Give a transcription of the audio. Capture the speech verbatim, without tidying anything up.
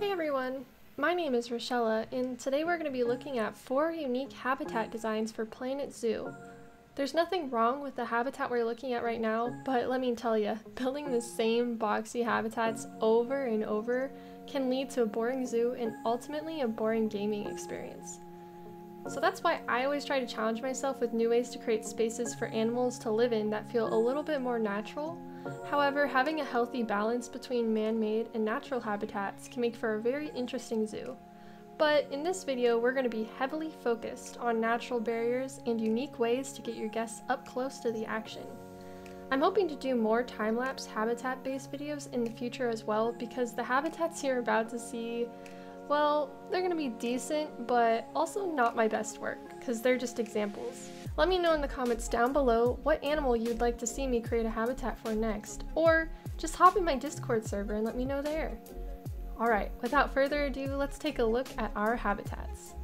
Hey everyone, my name is Risshella, and today we're going to be looking at four unique habitat designs for Planet Zoo. There's nothing wrong with the habitat we're looking at right now, but let me tell you, building the same boxy habitats over and over can lead to a boring zoo and ultimately a boring gaming experience. So that's why I always try to challenge myself with new ways to create spaces for animals to live in that feel a little bit more natural. However, having a healthy balance between man-made and natural habitats can make for a very interesting zoo. But in this video, we're going to be heavily focused on natural barriers and unique ways to get your guests up close to the action. I'm hoping to do more time-lapse habitat-based videos in the future as well, because the habitats you're about to see, well, they're going to be decent, but also not my best work, because they're just examples. Let me know in the comments down below what animal you'd like to see me create a habitat for next, or just hop in my Discord server and let me know there. Alright, without further ado, let's take a look at our habitats.